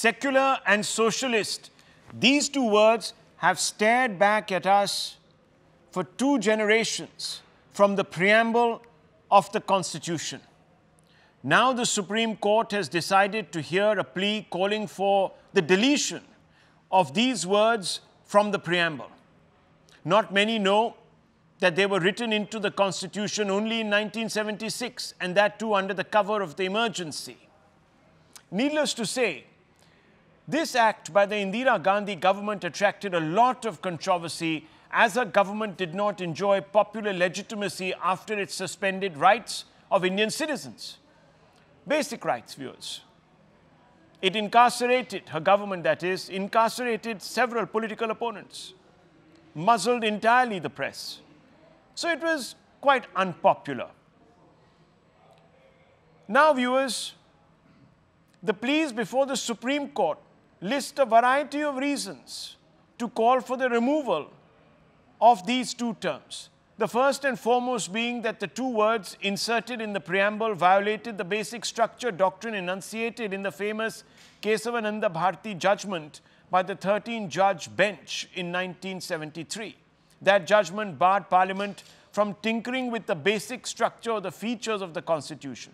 secular and socialist, these two words have stared back at us for two generations from the preamble of the Constitution. Now the Supreme Court has decided to hear a plea calling for the deletion of these words from the preamble. Not many know that they were written into the Constitution only in 1976, and that too under the cover of the emergency. Needless to say, this act by the Indira Gandhi government attracted a lot of controversy, as her government did not enjoy popular legitimacy after it suspended rights of Indian citizens. Basic rights, viewers. It incarcerated, her government that is, incarcerated several political opponents, muzzled entirely the press. So it was quite unpopular. Now, viewers, the pleas before the Supreme Court list a variety of reasons to call for the removal of these two terms. The first and foremost being that the two words inserted in the preamble violated the basic structure doctrine enunciated in the famous Kesavananda Bharati judgment by the 13-judge bench in 1973. That judgment barred Parliament from tinkering with the basic structure or the features of the Constitution.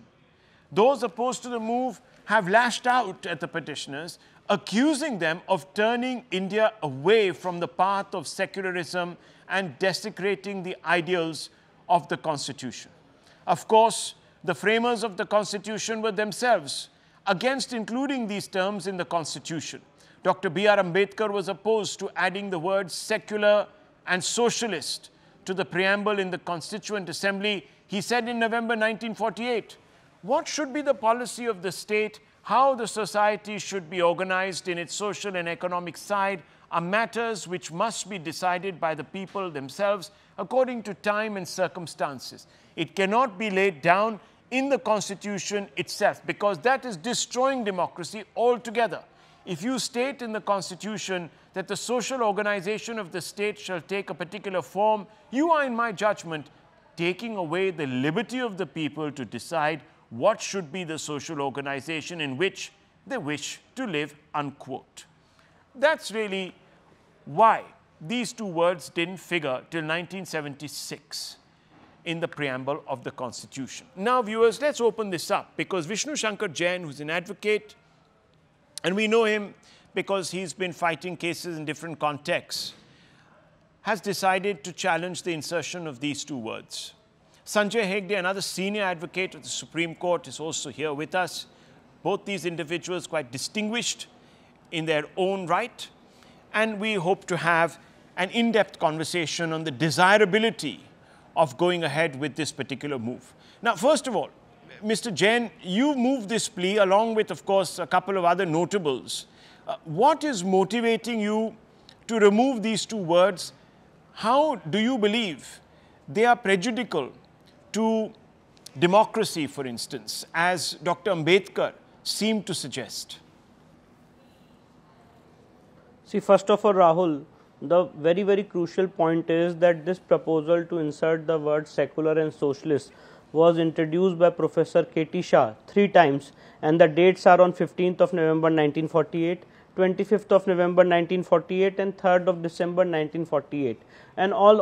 Those opposed to the move have lashed out at the petitioners, accusing them of turning India away from the path of secularism and desecrating the ideals of the Constitution. Of course, the framers of the Constitution were themselves against including these terms in the Constitution. Dr. B. R. Ambedkar was opposed to adding the words secular and socialist to the preamble in the Constituent Assembly. He said in November 1948, "What should be the policy of the state? How the society should be organized in its social and economic side are matters which must be decided by the people themselves according to time and circumstances. It cannot be laid down in the Constitution itself, because that is destroying democracy altogether. If you state in the Constitution that the social organization of the state shall take a particular form, you are, in my judgment, taking away the liberty of the people to decide what should be the social organization in which they wish to live," unquote. That's really why these two words didn't figure till 1976 in the preamble of the Constitution. Now, viewers, let's open this up, because Vishnu Shankar Jain, who's an advocate, and we know him because he's been fighting cases in different contexts, has decided to challenge the insertion of these two words. Sanjay Hegde, another senior advocate of the Supreme Court, is also here with us. Both these individuals quite distinguished in their own right. And we hope to have an in-depth conversation on the desirability of going ahead with this particular move. Now, first of all, Mr. Jain, you moved this plea along with, of course, a couple of other notables. What is motivating you to remove these two words? How do you believe they are prejudicial to democracy, for instance, as Dr. Ambedkar seemed to suggest? See, first of all, Rahul, the very, very crucial point is that this proposal to insert the word secular and socialist was introduced by Professor K.T. Shah 3 times, and the dates are on 15th of November 1948, 25th of November 1948 and 3rd of December 1948, and on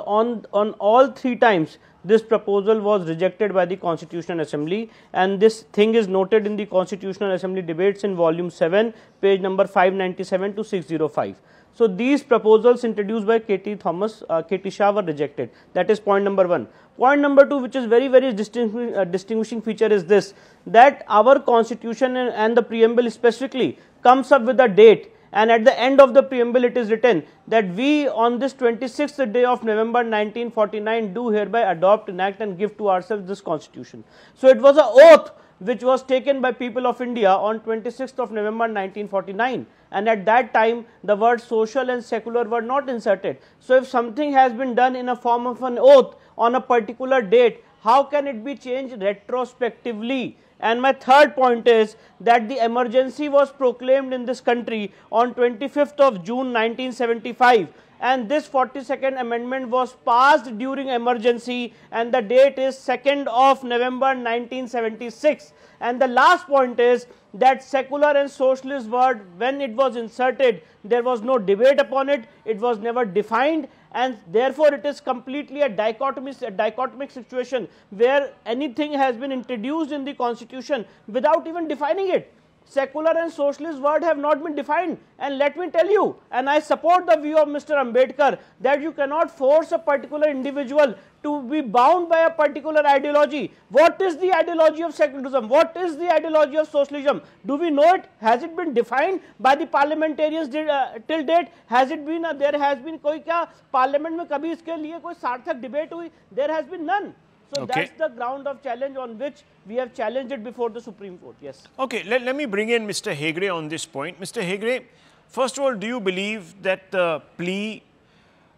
all three times this proposal was rejected by the Constitutional Assembly, and this thing is noted in the Constitutional Assembly debates in volume 7, page number 597 to 605. So these proposals introduced by K.T. Shah were rejected. That is point number 1. Point number 2, which is very, very distinguishing feature, is this, that our Constitution and the preamble specifically comes up with a date, and at the end of the preamble it is written that we on this 26th day of November 1949 do hereby adopt, enact and give to ourselves this Constitution. So it was an oath which was taken by people of India on 26th of November 1949, and at that time the words social and secular were not inserted. So if something has been done in a form of an oath on a particular date, how can it be changed retrospectively? And my third point is that the emergency was proclaimed in this country on 25th of June 1975, and this 42nd amendment was passed during emergency, and the date is 2nd of November 1976. And the last point is that secular and socialist word, when it was inserted, there was no debate upon it, it was never defined, and therefore it is completely a dichotomic situation where anything has been introduced in the Constitution without even defining it. Secular and socialist word have not been defined, and let me tell you, and I support the view of Mr. Ambedkar, that you cannot force a particular individual to be bound by a particular ideology. What is the ideology of secularism? What is the ideology of socialism? Do we know it? Has it been defined by the parliamentarians till date? Has it been, there has been koi kya parliament mein kabhi iske liye koi sarthak debate hui? There has been none. So that's the ground of challenge on which we have challenged it before the Supreme Court. Yes. Okay, let me bring in Mr. Hegde on this point. Mr. Hegde, first of all, do you believe that the plea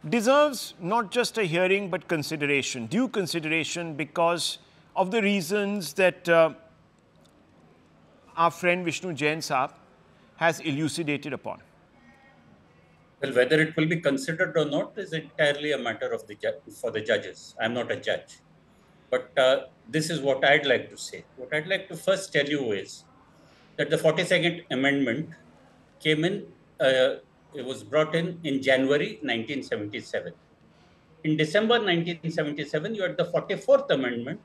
deserves not just a hearing but consideration, due consideration, because of the reasons that our friend Vishnu Jain Saab has elucidated upon? Well, whether it will be considered or not is entirely a matter of for the judges. I am not a judge. But this is what I'd like to say. What I'd like to first tell you is that the 42nd Amendment came in, it was brought in January 1977. In December 1977, you had the 44th Amendment,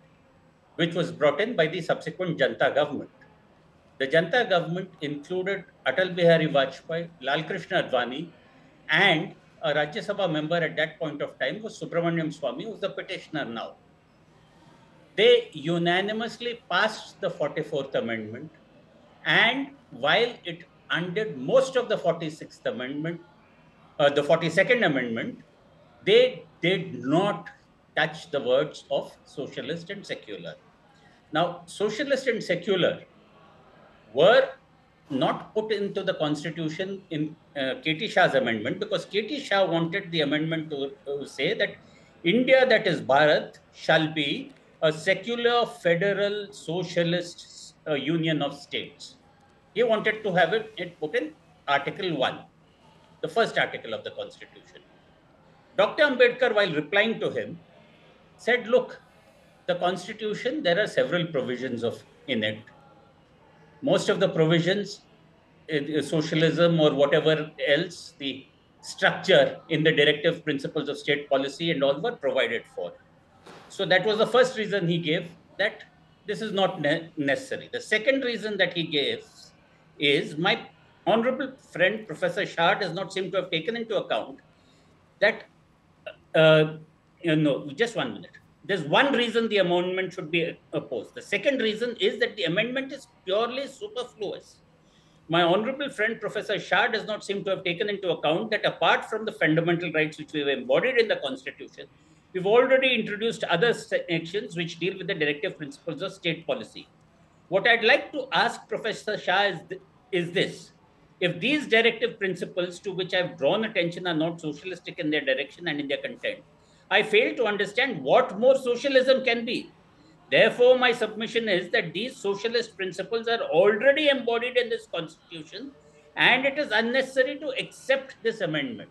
which was brought in by the subsequent Janta government. The Janta government included Atal Bihari Vajpayee, Lal Krishna Advani, and a Rajya Sabha member at that point of time was Subramanian Swamy, who is the petitioner now. They unanimously passed the 44th Amendment, and while it undid most of the 46th Amendment, the 42nd Amendment, they did not touch the words of socialist and secular. Now, socialist and secular were not put into the Constitution in K.T. Shah's amendment, because K.T. Shah wanted the amendment to say that India, that is Bharat, shall be a secular, federal, socialist union of states. He wanted to have it put in Article 1, the first article of the Constitution. Dr. Ambedkar, while replying to him, said, look, the Constitution, there are several provisions in it. Most of the provisions, socialism or whatever else, the structure in the directive principles of state policy and all were provided for. So that was the first reason he gave, that this is not necessary. The second reason that he gave is, my honorable friend Professor Shah does not seem to have taken into account that, just 1 minute. There's one reason the amendment should be opposed. The second reason is that the amendment is purely superfluous. My honorable friend Professor Shah does not seem to have taken into account that apart from the fundamental rights which we have embodied in the Constitution, we've already introduced other sections which deal with the directive principles of state policy. What I'd like to ask Professor Shah is this. If these directive principles to which I've drawn attention are not socialistic in their direction and in their content, I fail to understand what more socialism can be. Therefore, my submission is that these socialist principles are already embodied in this Constitution, and it is unnecessary to accept this amendment.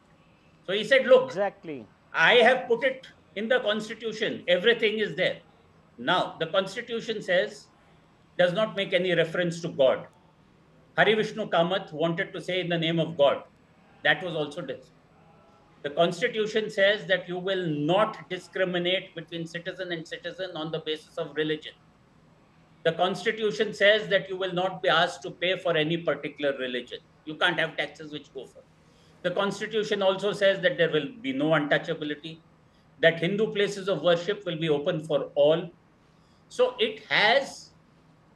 So he said, look, exactly, I have put it in the Constitution, everything is there. Now, the Constitution says, does not make any reference to God. Hari Vishnu Kamath wanted to say in the name of God. That was also this. The Constitution says that you will not discriminate between citizen and citizen on the basis of religion. The Constitution says that you will not be asked to pay for any particular religion. You can't have taxes which go for. The Constitution also says that there will be no untouchability, that Hindu places of worship will be open for all. So it has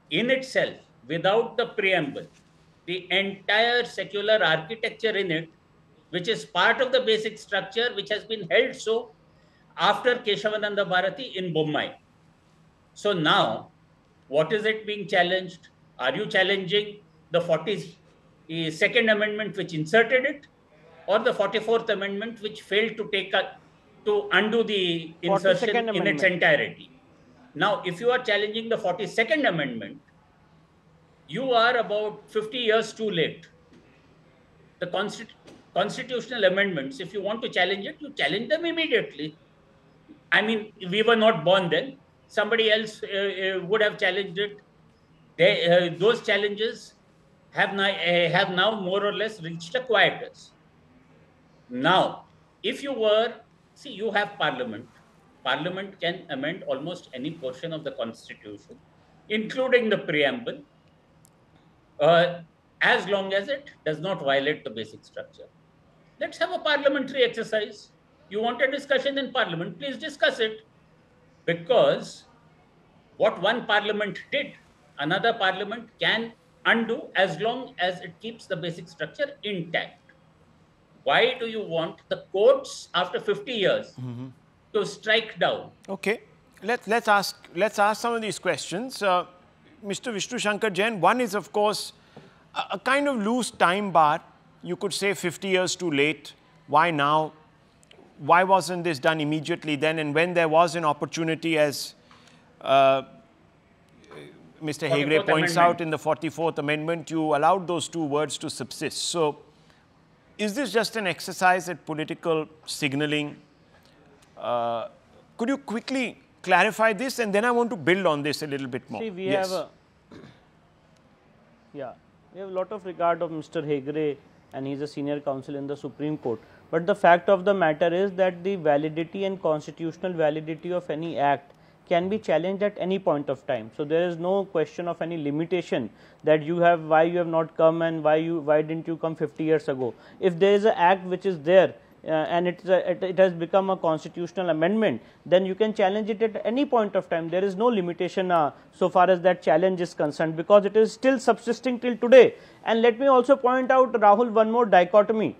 in itself, without the preamble, the entire secular architecture in it, which is part of the basic structure, which has been held so after Kesavananda Bharati in Bombay. So now, what is it being challenged? Are you challenging the 42nd Amendment which inserted it, or the 44th Amendment which failed to take to undo the insertion in its entirety? Now, if you are challenging the 42nd Amendment, you are about 50 years too late. The constitutional amendments, if you want to challenge it, you challenge them immediately. I mean, we were not born then. Somebody else would have challenged it. They, those challenges have now more or less reached a quietus. Now, if you were, see, you have Parliament. Parliament can amend almost any portion of the Constitution, including the preamble, as long as it does not violate the basic structure. Let's have a parliamentary exercise. You want a discussion in Parliament, please discuss it. Because what one Parliament did, another Parliament can undo as long as it keeps the basic structure intact. Why do you want the courts after 50 years to strike down? Okay, let's ask some of these questions. Mr. Vishnu Shankar Jain, one is of course a kind of loose time bar. You could say 50 years too late. Why now? Why wasn't this done immediately then? And when there was an opportunity, as Mr. Hegde points out in the 44th Amendment, you allowed those two words to subsist. So, is this just an exercise at political signalling? Could you quickly clarify this? And then I want to build on this a little bit more. See, we have a lot of regard of Mr. Hegde, and he's a senior counsel in the Supreme Court. But the fact of the matter is that the validity and constitutional validity of any act can be challenged at any point of time. So, there is no question of any limitation that you have, why you have not come and why didn't you come 50 years ago. If there is an act which is there and it has become a constitutional amendment, then you can challenge it at any point of time. There is no limitation so far as that challenge is concerned, because it is still subsisting till today. And let me also point out, Rahul, one more dichotomy.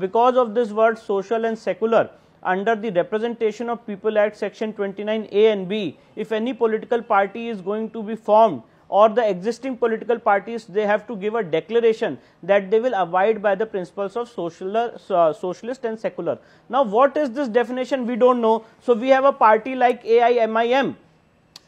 Because of this word social and secular, under the Representation of People Act section 29A and B, if any political party is going to be formed, or the existing political parties, they have to give a declaration that they will abide by the principles of socialist and secular. Now, what is this definition? We don't know. So, we have a party like AIMIM,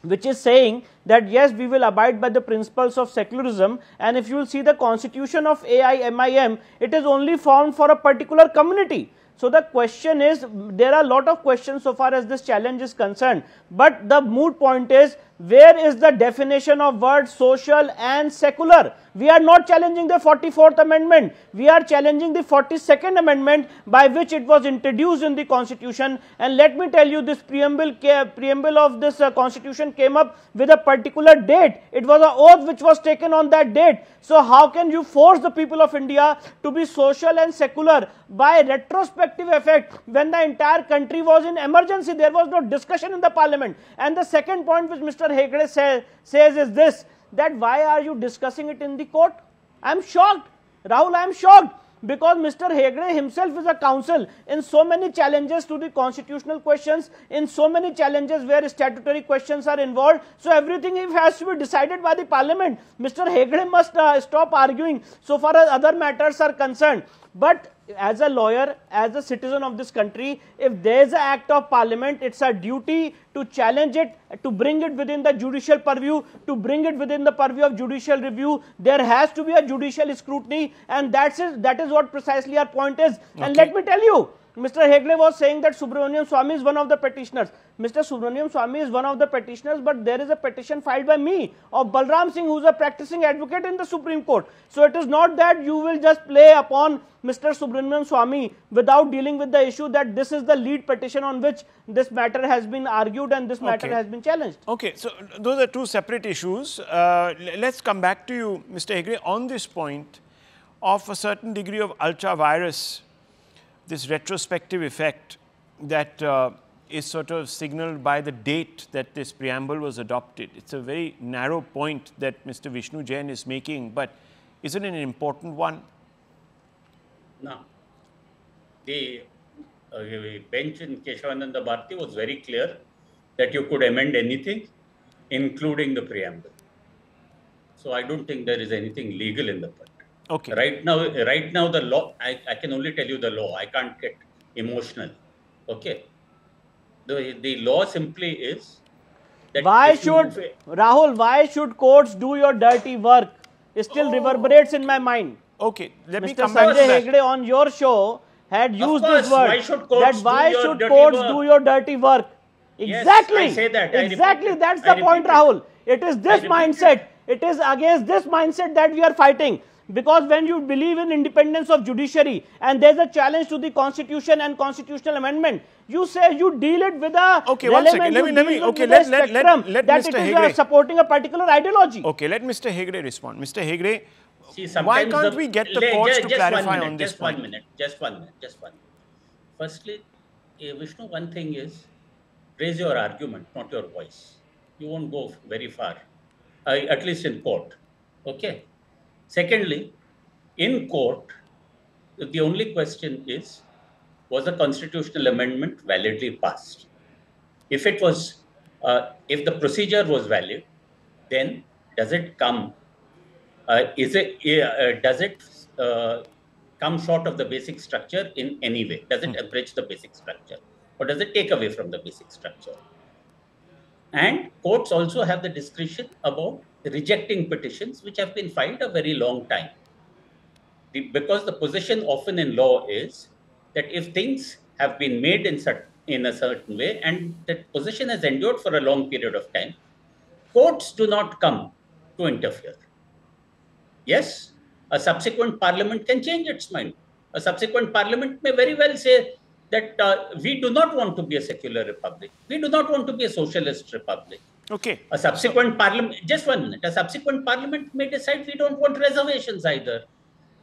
which is saying that yes, we will abide by the principles of secularism, and if you will see the constitution of AIMIM, it is only formed for a particular community. So, the question is, there are a lot of questions so far as this challenge is concerned, but the moot point is, where is the definition of words social and secular? We are not challenging the 44th Amendment, we are challenging the 42nd Amendment, by which it was introduced in the Constitution. And let me tell you, this preamble of this Constitution came up with a particular date. It was an oath which was taken on that date. So, how can you force the people of India to be social and secular by retrospective effect when the entire country was in emergency? There was no discussion in the Parliament. And the second point which Mr. Hegde says is this, that why are you discussing it in the court? I am shocked, Rahul, I am shocked, because Mr. Hegde himself is a counsel in so many challenges to the constitutional questions, in so many challenges where statutory questions are involved. So, everything has to be decided by the Parliament. Mr. Hegde must stop arguing so far as other matters are concerned. But as a lawyer, as a citizen of this country, if there is an act of Parliament, it's our duty to challenge it, to bring it within the judicial purview, to bring it within the purview of judicial review. There has to be a judicial scrutiny, and that is what precisely our point is. Okay. And let me tell you, Mr. Hegde was saying that Subramanian Swamy is one of the petitioners. Mr. Subramanian Swamy is one of the petitioners, but there is a petition filed by me of Balram Singh, who is a practicing advocate in the Supreme Court. So, it is not that you will just play upon Mr. Subramanian Swamy without dealing with the issue that this is the lead petition on which this matter has been argued and this matter has been challenged. Okay, so those are two separate issues. Let's come back to you, Mr. Hegde, on this point of a certain degree of ultra-virus, this retrospective effect that is sort of signaled by the date that this preamble was adopted. It's a very narrow point that Mr. Vishnu Jain is making, but isn't it an important one? No. The bench in Kesavananda Bharati was very clear that you could amend anything, including the preamble. So, I don't think there is anything legal in the part. Okay. Right now, the law, I can only tell you the law. I can't get emotional. Okay. The law simply is Why should courts do your dirty work? It still reverberates in my mind. Okay, let me come back to that. Mr. Sanjay Hegde on your show had used this word. Why should courts do your dirty work? Exactly. Yes, I say that. Exactly, that's the point, Rahul. It is this mindset. It is against this mindset that we are fighting. Because when you believe in independence of judiciary and there's a challenge to the constitution and constitutional amendment, you say you deal it with a spectrum that it is supporting a particular ideology. Okay, let Mr. Hegde respond. Mr. Hegde, why can't we get the courts to clarify on this point? Just one minute. Firstly, Vishnu, one thing is raise your argument, not your voice. You won't go very far, at least in court. Okay. Secondly, in court, the only question is, was the constitutional amendment validly passed? If it was, if the procedure was valid, then does it come? Does it come short of the basic structure in any way? Does it abridge the basic structure, or does it take away from the basic structure? And courts also have the discretion about rejecting petitions which have been filed a very long time. Because the position often in law is that if things have been made in a certain way and that position has endured for a long period of time, courts do not come to interfere. Yes, a subsequent parliament can change its mind. A subsequent parliament may very well say that we do not want to be a secular republic. We do not want to be a socialist republic. Okay. A subsequent parliament, just 1 minute, a subsequent parliament may decide we don't want reservations either.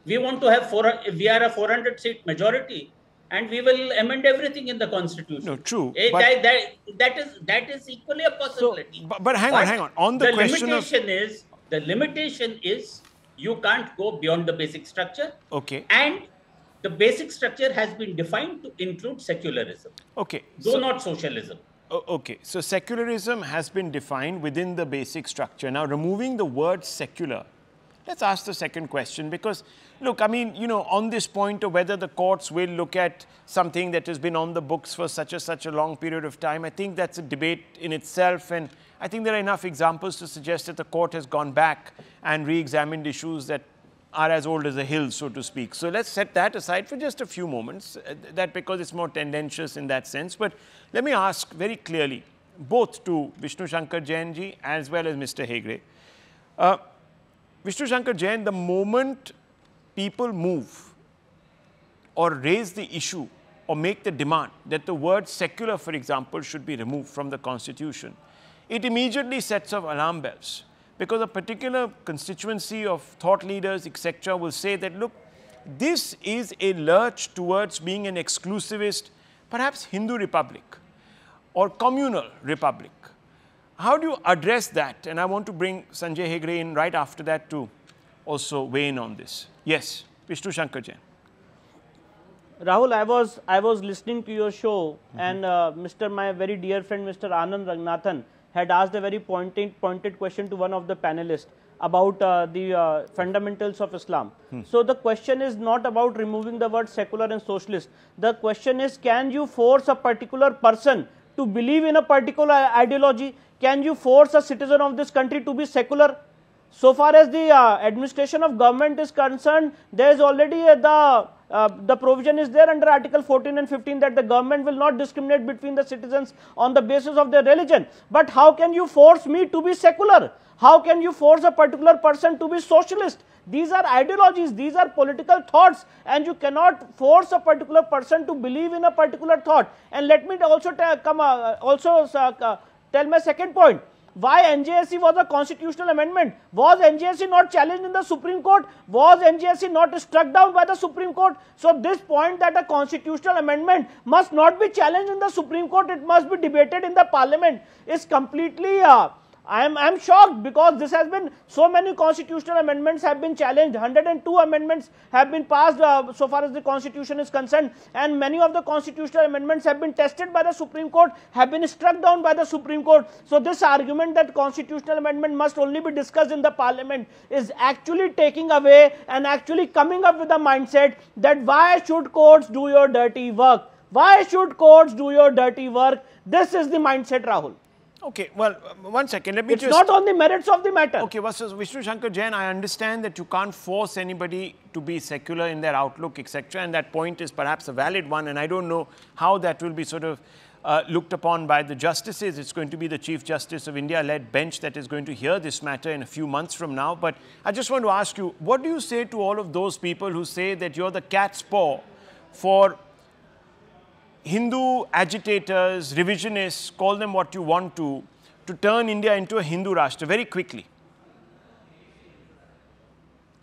We want to have, we are a 400-seat majority and we will amend everything in the constitution. No, true. That is equally a possibility. So, but hang on. On the question the limitation is you can't go beyond the basic structure. Okay. And the basic structure has been defined to include secularism. Okay. Not socialism. Okay, so secularism has been defined within the basic structure. Now, removing the word secular, let's ask the second question because, look, I mean, you know, on this point of whether the courts will look at something that has been on the books for such a long period of time, I think that's a debate in itself, and I think there are enough examples to suggest that the court has gone back and re-examined issues that are as old as a hill, so to speak. So let's set that aside for just a few moments, that because it's more tendentious in that sense. But let me ask very clearly, both to Vishnu Shankar Jain ji as well as Mr. Hegde. Vishnu Shankar Jain, the moment people move or raise the issue or make the demand that the word secular, for example, should be removed from the constitution, it immediately sets off alarm bells. Because a particular constituency of thought leaders, etc., will say that, look, this is a lurch towards being an exclusivist, perhaps Hindu republic or communal republic. How do you address that? And I want to bring Sanjay Hegde in right after that to also weigh in on this. Yes, Vishnu Shankar Jain. Rahul, I was listening to your show, and my very dear friend, Mr. Anand Ragnathan, had asked a very pointed question to one of the panelists about the fundamentals of Islam. So the question is not about removing the word secular and socialist. The question is, can you force a particular person to believe in a particular ideology? Can you force a citizen of this country to be secular? So far as the administration of government is concerned, there is already the provision is there under Article 14 and 15 that the government will not discriminate between the citizens on the basis of their religion. But how can you force me to be secular? How can you force a particular person to be socialist? These are ideologies, these are political thoughts, and you cannot force a particular person to believe in a particular thought. And let me also tell my second point. Why NJAC was a constitutional amendment? Was NJAC not challenged in the Supreme Court? Was NJAC not struck down by the Supreme Court? So this point that a constitutional amendment must not be challenged in the Supreme Court, it must be debated in the Parliament, is completely, I'm shocked, because this has been, so many constitutional amendments have been challenged. 102 amendments have been passed so far as the constitution is concerned, and many of the constitutional amendments have been tested by the Supreme Court, have been struck down by the Supreme Court. So this argument that constitutional amendment must only be discussed in the Parliament is actually taking away and actually coming up with a mindset that why should courts do your dirty work? Why should courts do your dirty work? This is the mindset, Rahul. Okay, well, one second. Let me just... It's not on the merits of the matter. Okay, versus Vishnu Shankar Jain, I understand that you can't force anybody to be secular in their outlook, etc. And that point is perhaps a valid one. And I don't know how that will be sort of looked upon by the justices. It's going to be the Chief Justice of India-led bench that is going to hear this matter in a few months from now. But I just want to ask you, what do you say to all of those people who say that you're the cat's paw for Hindu agitators, revisionists, call them what you want to turn India into a Hindu Rashtra very quickly?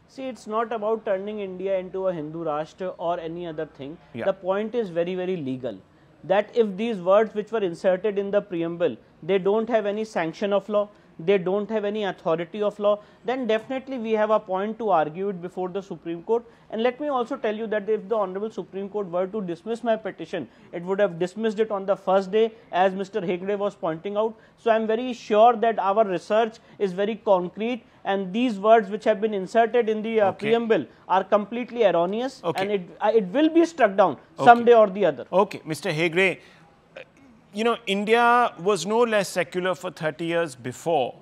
See, it's not about turning India into a Hindu Rashtra or any other thing. Yeah. The point is very, very legal. That if these words which were inserted in the preamble, they don't have any sanction of law, they don't have any authority of law, then definitely we have a point to argue it before the Supreme Court. And let me also tell you that if the Honorable Supreme Court were to dismiss my petition, it would have dismissed it on the first day, as Mr. Hegde was pointing out. So I am very sure that our research is very concrete, and these words which have been inserted in the preamble are completely erroneous, and it will be struck down someday or the other. Okay, Mr. Hegde, you know, India was no less secular for 30 years before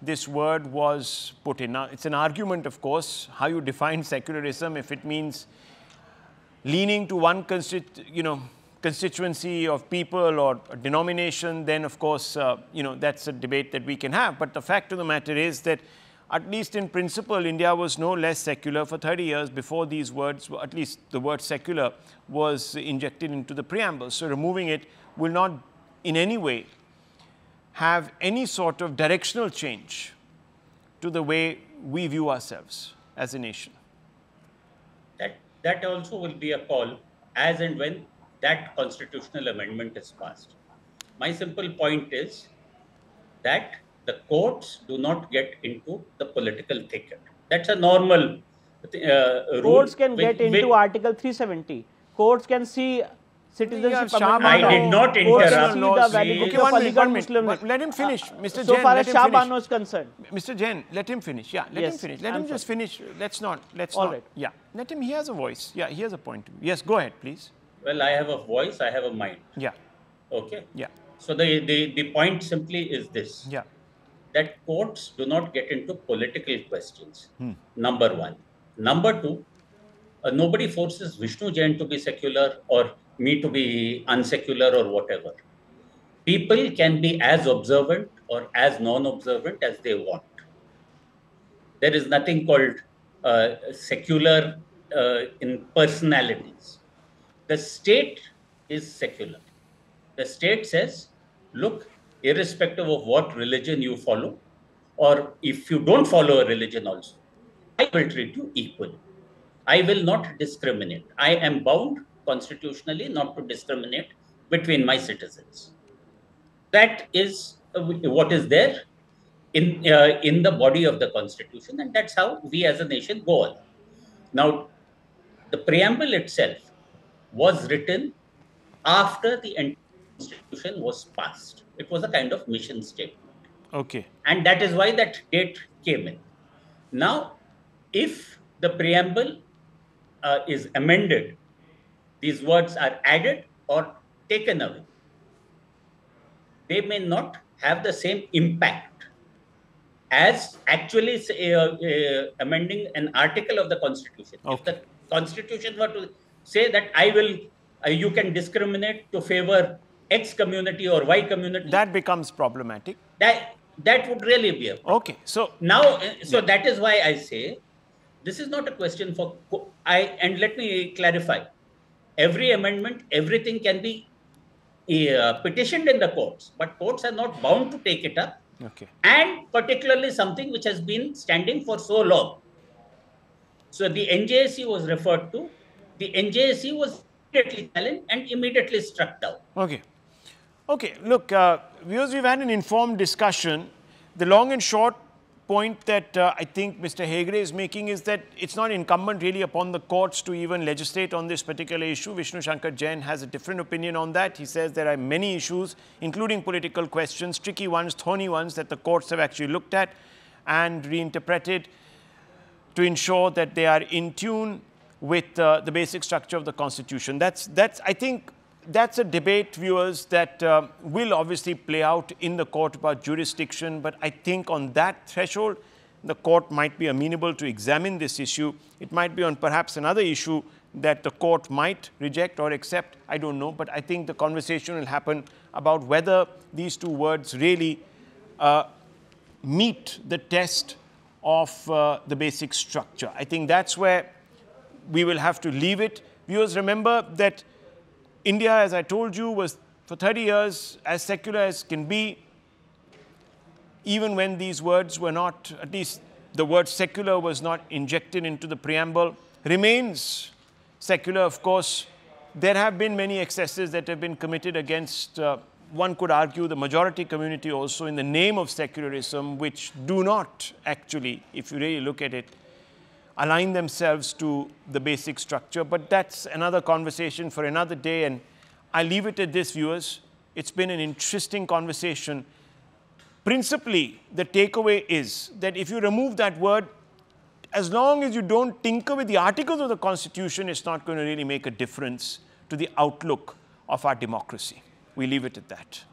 this word was put in. Now, it's an argument, of course, how you define secularism. If it means leaning to one constituency of people or a denomination, then of course, that's a debate that we can have. But the fact of the matter is that, at least in principle, India was no less secular for 30 years before these words, at least the word secular, was injected into the preamble. So removing it will not in any way have any sort of directional change to the way we view ourselves as a nation. That also will be a call as and when that constitutional amendment is passed. My simple point is that the courts do not get into the political thicket. That's a normal rule. Courts can get into Article 370. Courts can see citizenship. I did not interrupt. Let him finish, Mr. Jain. So far as Shah Bano is concerned. Mr. Jain, let him finish. Yeah, let him finish. Let him just finish. Let's not. Yeah, let him. He has a voice. Yeah, he has a point. Yes, go ahead, please. Well, I have a voice. I have a mind. Yeah. Okay. Yeah. So the point simply is this. Yeah. That courts do not get into political questions, number one. Number two, nobody forces Vishnu Jain to be secular or me to be unsecular or whatever. People can be as observant or as non-observant as they want. There is nothing called secular in personalities. The state is secular. The state says, look, irrespective of what religion you follow, or if you don't follow a religion also, I will treat you equally. I will not discriminate. I am bound constitutionally not to discriminate between my citizens. That is what is there in the body of the Constitution, and that's how we as a nation go on. Now, the preamble itself was written after the entire Constitution was passed. It was a kind of mission statement. Okay. And that is why that date came in. Now, if the preamble is amended, these words are added or taken away, they may not have the same impact as actually amending an article of the Constitution. Okay. If the Constitution were to say that I will, you can discriminate to favor X community or Y community, that becomes problematic. That would really be a problem. Okay. So now, that is why I say this is not a question for and let me clarify. Every amendment, everything can be petitioned in the courts, but courts are not bound to take it up. Okay. And particularly something which has been standing for so long. So the NJAC was referred to. The NJAC was immediately challenged and immediately struck down. Okay. Okay, look, viewers, we've had an informed discussion. The long and short point that I think Mr. Hegde is making is that it's not incumbent really upon the courts to even legislate on this particular issue. Vishnu Shankar Jain has a different opinion on that. He says there are many issues, including political questions, tricky ones, thorny ones, that the courts have actually looked at and reinterpreted to ensure that they are in tune with the basic structure of the Constitution. That's I think, that's a debate, viewers, that will obviously play out in the court about jurisdiction. But I think on that threshold, the court might be amenable to examine this issue. It might be on perhaps another issue that the court might reject or accept. I don't know. But I think the conversation will happen about whether these two words really meet the test of the basic structure. I think that's where we will have to leave it. Viewers, remember that India, as I told you, was for 30 years as secular as can be, even when these words were not, at least the word secular was not injected into the preamble, remains secular, of course. There have been many excesses that have been committed against, one could argue, the majority community also in the name of secularism, which do not actually, if you really look at it, align themselves to the basic structure. But that's another conversation for another day, and I leave it at this, viewers. It's been an interesting conversation. Principally, the takeaway is that if you remove that word, as long as you don't tinker with the articles of the Constitution, it's not going to really make a difference to the outlook of our democracy. We leave it at that.